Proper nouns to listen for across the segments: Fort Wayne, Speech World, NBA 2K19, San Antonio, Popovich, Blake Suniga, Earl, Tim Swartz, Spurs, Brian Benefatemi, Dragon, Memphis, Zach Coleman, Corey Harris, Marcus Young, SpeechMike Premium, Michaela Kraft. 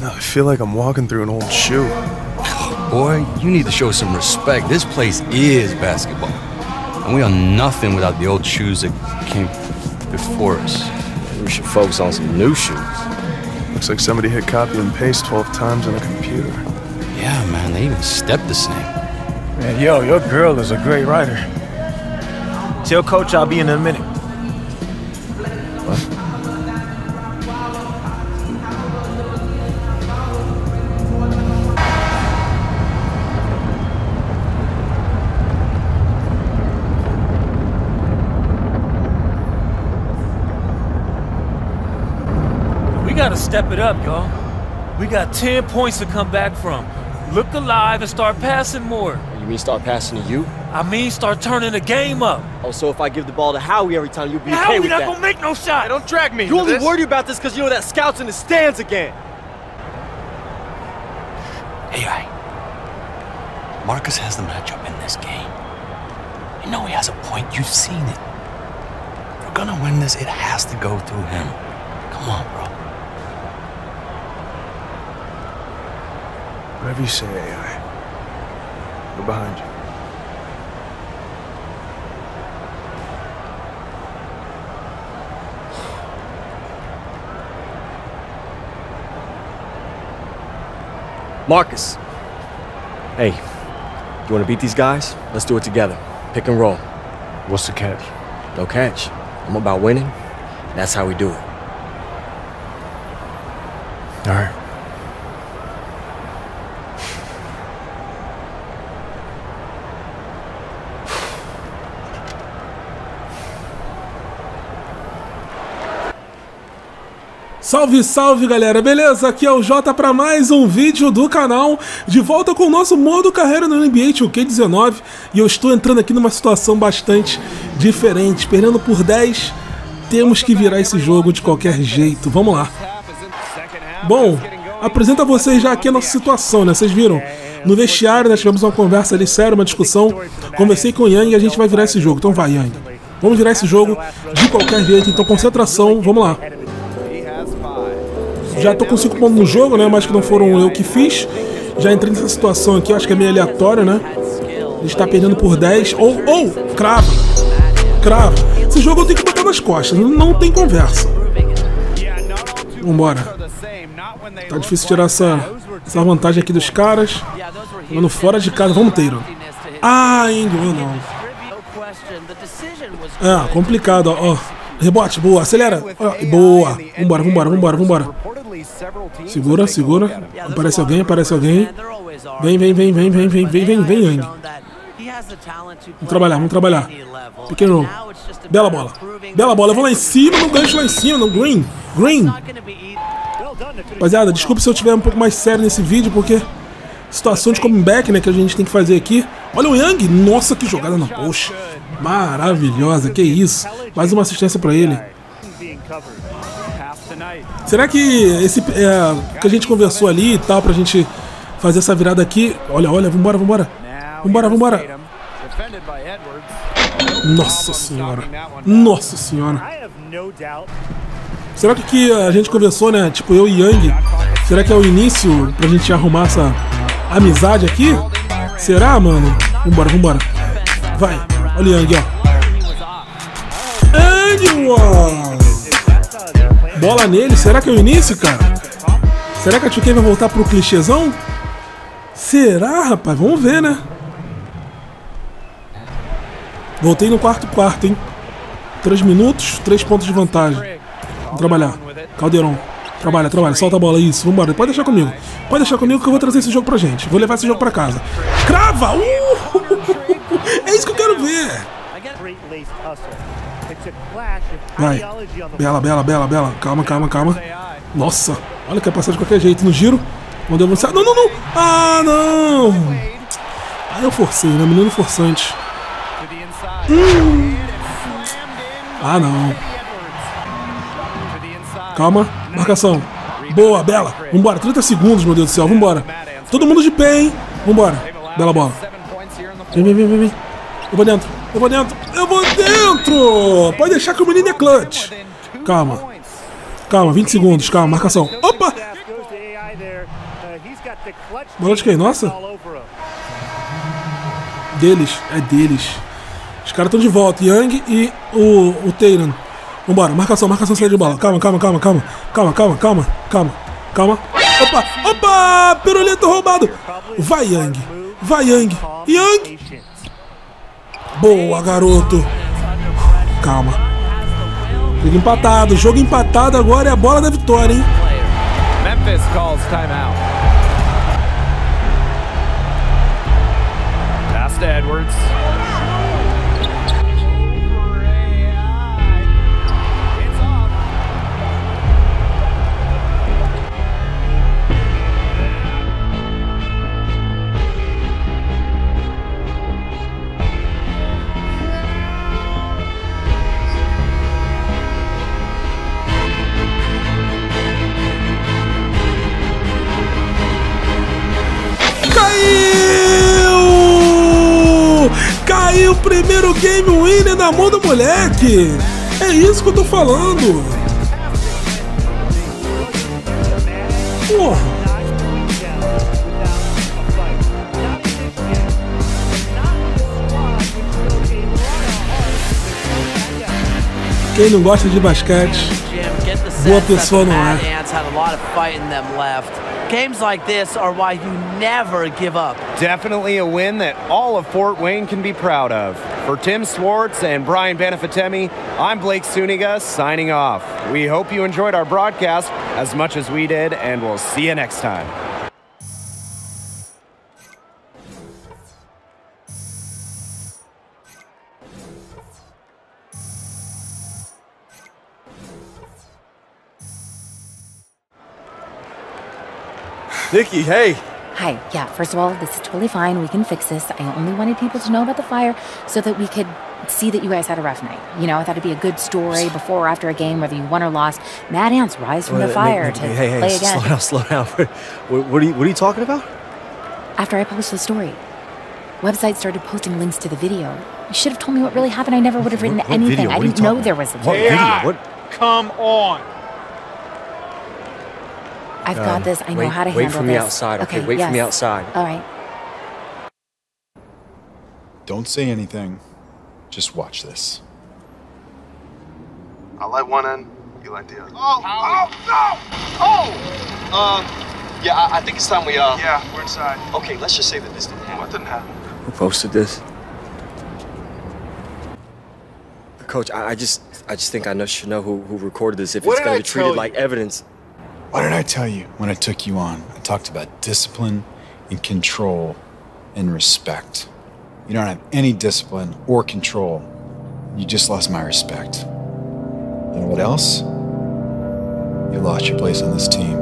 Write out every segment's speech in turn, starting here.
I feel like I'm walking through an old shoe. Boy, you need to show some respect. This place is basketball. And we are nothing without the old shoes that came before us. We should focus on some new shoes. Looks like somebody hit copy and paste 12 times on a computer. Yeah, man, they even step the same. Man, yo, your girl is a great writer. Tell Coach I'll be in a minute. What? We gotta step it up, y'all. We got 10 points to come back from. Look alive and start passing more. You mean start passing to you? I mean start turning the game up. Oh, so if I give the ball to Howie every time, you'll be okay with that? Howie not gonna make no shot! Hey, don't drag me into this. You only worried about this because you know that scout's in the stands again. Hey, right. Marcus has the matchup in this game. You know he has a point. You've seen it. If we're gonna win this, it has to go through him. Come on, bro. Whatever you say, AI. We're behind you. Marcus. Hey, you want to beat these guys? Let's do it together. Pick and roll. What's the catch? No catch. I'm about winning. That's how we do it. All right. Salve, salve galera, beleza? Aqui é o Jota para mais um vídeo do canal, de volta com o nosso modo carreira no NBA 2K19 e eu estou entrando aqui numa situação bastante diferente, perdendo por 10, temos que virar esse jogo de qualquer jeito, vamos lá. Bom, apresento a vocês já aqui a nossa situação, né? Vocês viram? No vestiário nós tivemos uma conversa ali séria, uma discussão, conversei com o Yang e a gente vai virar esse jogo, então vai Yang. Vamos virar esse jogo de qualquer jeito, então concentração, vamos lá. Já tô com 5 pontos no jogo, né? Mas que não foram eu que fiz. Já entrei nessa situação aqui, acho que é meio aleatório, né? A gente tá perdendo por 10. Ou, cravo. Cravo. Esse jogo eu tenho que botar nas costas, não tem conversa. Vambora. Tá difícil tirar essa vantagem aqui dos caras. Mano, fora de casa, vamos ter. Ah, engano, não. Ah, complicado, ó. Rebote, boa, acelera. Ah, boa. Vambora. Segura. Aparece alguém. Vem. Vamos trabalhar. Pequeno. Bela bola. Eu vou lá em cima, não gancho lá em cima, não. Green. Rapaziada, desculpa se eu estiver um pouco mais sério nesse vídeo, porque situação de comeback, né, que a gente tem que fazer aqui. Olha o Yang. Nossa, que jogada na poxa. Maravilhosa, que isso. Mais uma assistência pra ele. Será que esse que a gente conversou ali e tal, pra gente fazer essa virada aqui? Olha, vambora. Nossa senhora. Será que a gente conversou, né? Tipo, eu e Yang. Será que é o início pra gente arrumar essa amizade aqui? Será, mano? Vambora. Vai. Olha o Yang, ó. Yang, ó. Bola nele, será que é o início, cara? Será que a 2K vai voltar pro clichêzão? Será, rapaz? Vamos ver, né? Voltei no quarto, hein? 3 minutos, 3 pontos de vantagem. Vamos trabalhar. Caldeirão. Trabalha, solta a bola, isso, vambora. Pode deixar comigo que eu vou trazer esse jogo pra gente. Vou levar esse jogo pra casa. Crava! É isso que eu quero ver! Vai. Bela. Calma. Nossa. Olha que é passar de qualquer jeito no giro. Mandei avançar. Não. Ah, não. Aí eu forcei, né? Menino forçante. Ah, não. Calma. Marcação. Boa, Bela. Vambora. 30 segundos, meu Deus do céu. Vambora. Todo mundo de pé, hein? Vambora. Bela bola. Vem. Eu vou dentro! Pode deixar que o menino é clutch. Calma. 20 segundos, calma. Marcação. Opa! AI there. He's got the clutch. Bola de quem? Nossa. Deles, é deles. Os caras estão de volta, Yang e o Taylor. Vambora, marcação, saída de bola. Calma. Opa! Pirulito roubado. Vai Yang. Boa, garoto. Calma. Jogo empatado agora é a bola da vitória, hein? Memphis calls timeout. Pass to Edwards. Caiu o primeiro game winner na mão do moleque. É isso que eu tô falando. Porra. Quem não gosta de basquete, boa pessoa não é. Games like this are why you never give up. Definitely a win that all of Fort Wayne can be proud of. For Tim Swartz and Brian Benefatemi, I'm Blake Suniga signing off. We hope you enjoyed our broadcast as much as we did, and we'll see you next time. Nikki, hey. Hi, yeah, first of all, this is totally fine. We can fix this. I only wanted people to know about the fire so that we could see that you guys had a rough night. You know, I thought it'd be a good story before or after a game, whether you won or lost. Mad ants rise from the fire to play again. Slow down. What are you talking about? After I published the story, websites started posting links to the video. You should have told me what really happened. I never would have written anything. I didn't know there was a video. What? Come on. I've got this. I know how to handle this. Wait for me outside, okay? Wait for me outside. All right. Don't say anything. Just watch this. I light one end, you light the other. Oh, no! Yeah, I think it's time we, Yeah, we're inside. Okay, let's just say that this didn't happen. What didn't happen? Who posted this? Coach, I just think I should know who recorded this if it's going to be treated like evidence. What did I tell you when I took you on? I talked about discipline and control and respect. You don't have any discipline or control. You just lost my respect. And what else? You lost your place on this team.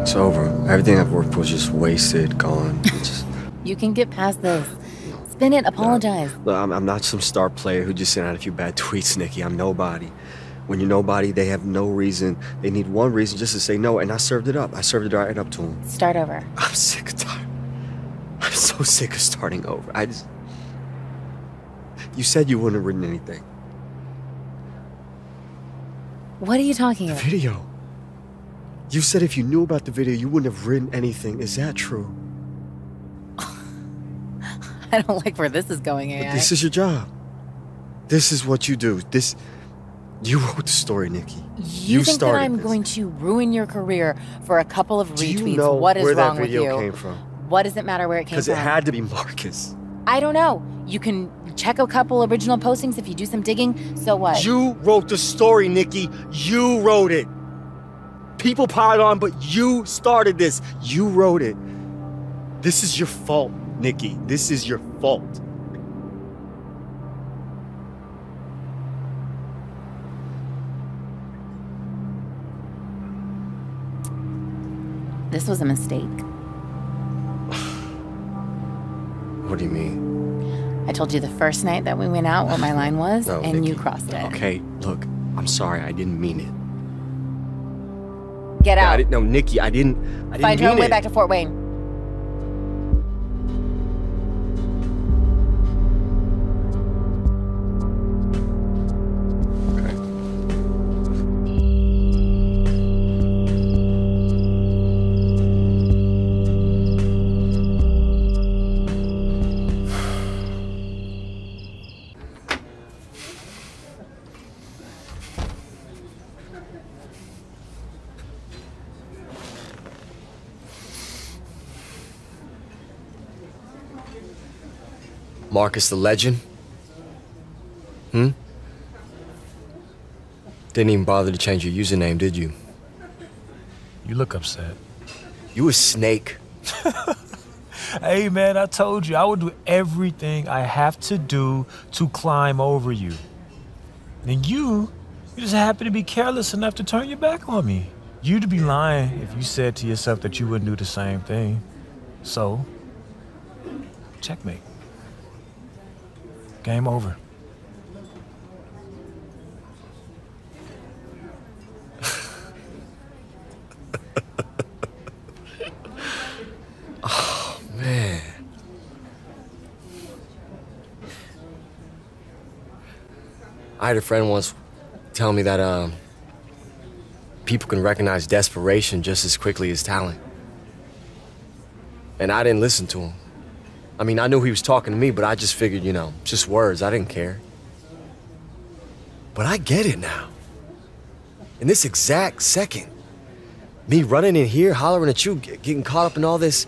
It's over. Everything I've worked for was just wasted, gone. You can get past this. Spin it, apologize. Look, I'm not some star player who just sent out a few bad tweets, Nikki. I'm nobody. When you're nobody, they have no reason. They need one reason just to say no, and I served it up. I served it right up to them. Start over. I'm sick of tired. I'm so sick of starting over. You said you wouldn't have written anything. What are you talking about? The video. You said if you knew about the video, you wouldn't have written anything. Is that true? I don't like where this is going, AI. But this is your job. This is what you do. You wrote the story, Nikki. You think that I'm going to ruin your career for a couple of retweets? What is wrong with you? Do you know where that video came from? What does it matter where it came from? Because it had to be Marcus. I don't know. You can check a couple original postings if you do some digging. So what? You wrote the story, Nikki. You wrote it. People piled on, but you started this. You wrote it. This is your fault, Nikki. This is your fault. This was a mistake. What do you mean? I told you the first night that we went out what my line was, and Nikki, you crossed it. Okay, look, I'm sorry. I didn't mean it. Get out. No, Nikki, I didn't Find your own way back to Fort Wayne. Okay. Marcus the Legend? Hmm? Didn't even bother to change your username, did you? You look upset. You a snake. Hey, man, I told you, I would do everything I have to do to climb over you. And you just happen to be careless enough to turn your back on me. You'd be lying if you said to yourself that you wouldn't do the same thing. So, checkmate. Game over. Oh, man. I had a friend once tell me that people can recognize desperation just as quickly as talent. And I didn't listen to him. I mean, I knew he was talking to me, but I just figured, you know, just words. I didn't care. But I get it now. In this exact second, me running in here, hollering at you, getting caught up in all this.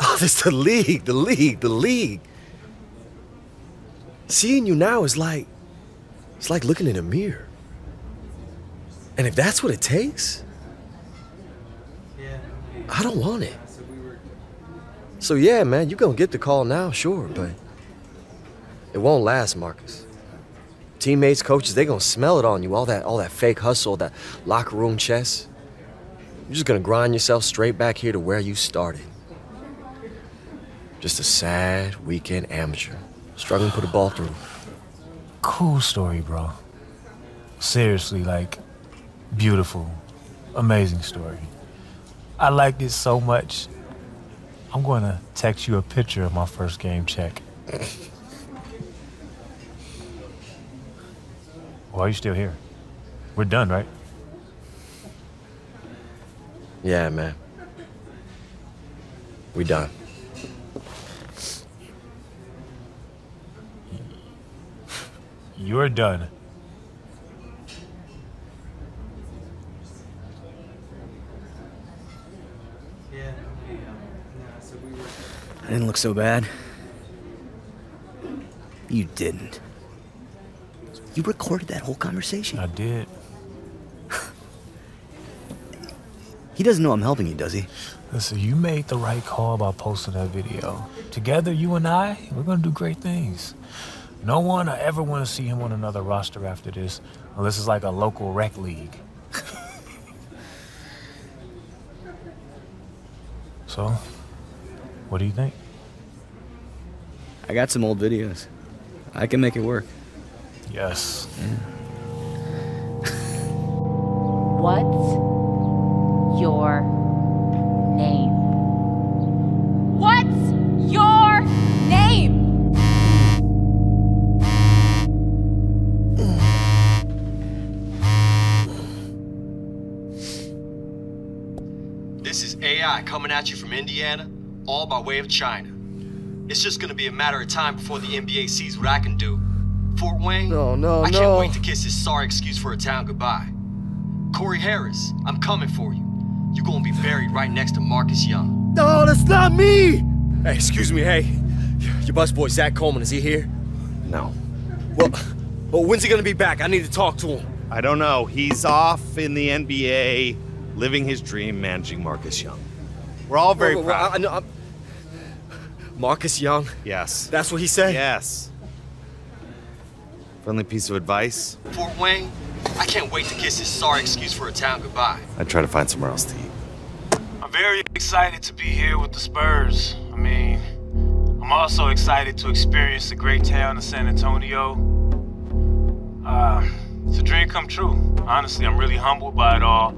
Oh, this the league. Seeing you now is like, it's like looking in a mirror. And if that's what it takes, I don't want it. So yeah, man, you're gonna get the call now, sure, but it won't last, Marcus. Teammates, coaches, they gonna smell it on you, all that fake hustle, that locker room chess. You're just gonna grind yourself straight back here to where you started. Just a sad weekend amateur, struggling to put a ball through. Cool story, bro. Seriously, like, beautiful, amazing story. I liked it so much. I'm going to text you a picture of my first game check. Why are you still here? We're done, right? Yeah, man. We done. You're done. I didn't look so bad. You didn't. You recorded that whole conversation. I did. He doesn't know I'm helping you, does he? Listen, you made the right call by posting that video. Together, you and I, we're gonna do great things. No one I ever want to see him on another roster after this, unless it's like a local rec league. So? What do you think? I got some old videos. I can make it work. Yes. Yeah. What's your name? What's your name? This is AI coming at you from Indiana. All by way of China. It's just gonna be a matter of time before the NBA sees what I can do. Fort Wayne, I can't wait to kiss this sorry excuse for a town goodbye. Corey Harris, I'm coming for you. You're gonna be buried right next to Marcus Young. No, that's not me! Hey, excuse me, hey. Your busboy, Zach Coleman, is he here? No. Well, when's he gonna be back? I need to talk to him. I don't know. He's off in the NBA, living his dream, managing Marcus Young. We're all very proud. Marcus Young? Yes. That's what he said? Yes. Friendly piece of advice? Fort Wayne, I can't wait to kiss his sorry excuse for a town goodbye. I'd try to find somewhere else to eat. I'm very excited to be here with the Spurs. I mean, I'm also excited to experience the great town of San Antonio. It's a dream come true. Honestly, I'm really humbled by it all.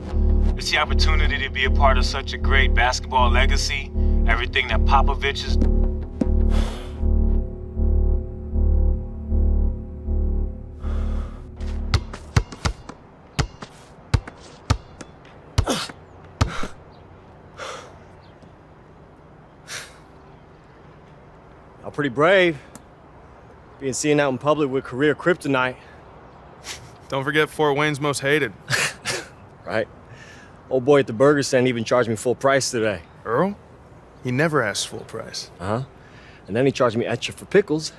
It's the opportunity to be a part of such a great basketball legacy. Everything that Popovich is... I'm pretty brave. Being seen out in public with career kryptonite. Don't forget Fort Wayne's most hated. Right. Old boy at the burger stand even charged me full price today. Earl? He never asks full price. Uh-huh. And then he charged me extra for pickles.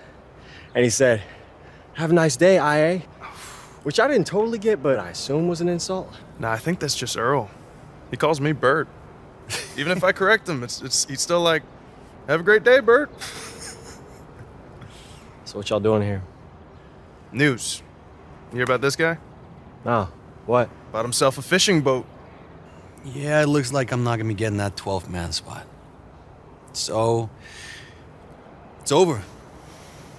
and he said, "Have a nice day, IA," which I didn't totally get, but I assume was an insult. Nah, I think that's just Earl. He calls me Bert. Even if I correct him, he's still like, "Have a great day, Bert." So what y'all doing here? News. You hear about this guy? No. What? Bought himself a fishing boat. Yeah, it looks like I'm not gonna be getting that 12th man spot. So, it's over.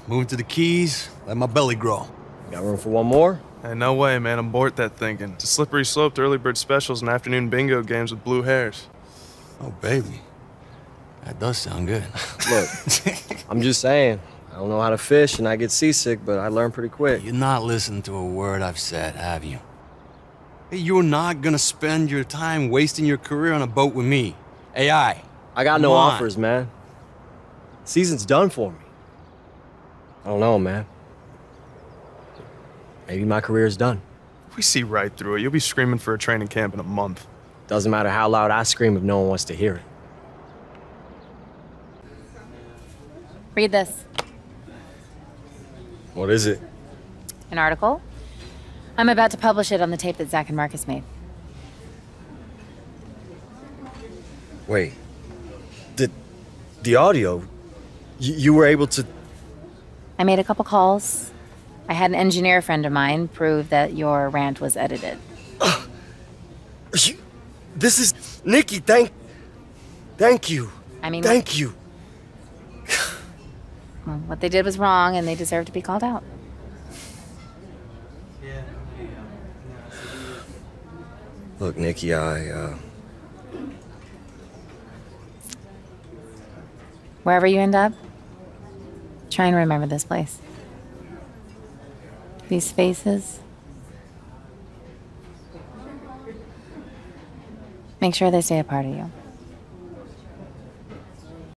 Moving to the Keys, let my belly grow. Got room for one more? Hey, no way, man. I'm bored that thinking. It's a slippery slope to early bird specials and afternoon bingo games with blue hairs. Oh, baby. That does sound good. Look, I'm just saying. I don't know how to fish and I get seasick, but I learn pretty quick. You're not listening to a word I've said, have you? Hey, you're not gonna spend your time wasting your career on a boat with me. AI. I got no offers, man. Season's done for me. I don't know, man. Maybe my career is done. We see right through it. You'll be screaming for a training camp in a month. Doesn't matter how loud I scream if no one wants to hear it. Read this. What is it? An article. I'm about to publish it on the tape that Zach and Marcus made. Wait. The audio? You were able to... I made a couple calls. I had an engineer friend of mine prove that your rant was edited. This is... Nikki, thank you. I mean... Thank you. Well, what they did was wrong, and they deserve to be called out. Look, Nikki, wherever you end up, try and remember this place. These faces. Make sure they stay a part of you.